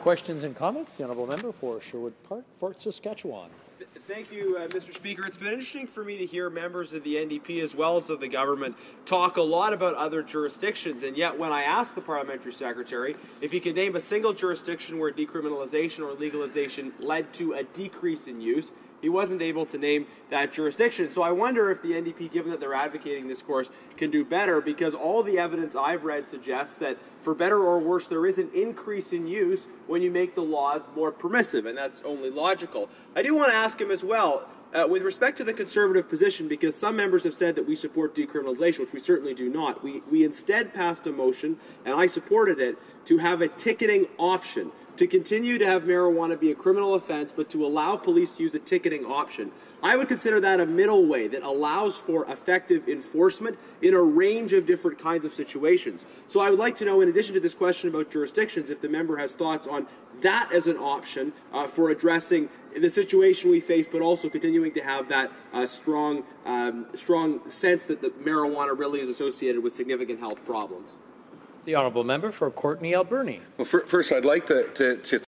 Questions and comments? The Honourable Member for Sherwood Park—Fort Saskatchewan. Thank you, Mr. Speaker. It's been interesting for me to hear members of the NDP as well as of the government talk a lot about other jurisdictions, and yet when I asked the Parliamentary Secretary if he could name a single jurisdiction where decriminalization or legalization led to a decrease in use, he wasn't able to name that jurisdiction. So I wonder if the NDP, given that they're advocating this course, can do better, because all the evidence I've read suggests that, for better or worse, there is an increase in use when you make the laws more permissive, and that's only logical. I do want to ask him as well, with respect to the Conservative position, because some members have said that we support decriminalization, which we certainly do not. We instead passed a motion, and I supported it, to have a ticketing option, to continue to have marijuana be a criminal offense, but to allow police to use a ticketing option. I would consider that a middle way that allows for effective enforcement in a range of different kinds of situations. So I would like to know, in addition to this question about jurisdictions, if the member has thoughts on that as an option for addressing the situation we face, but also continuing to have that strong sense that the marijuana really is associated with significant health problems. The Honourable Member for Courtney Alberni. Well, first, I'd like to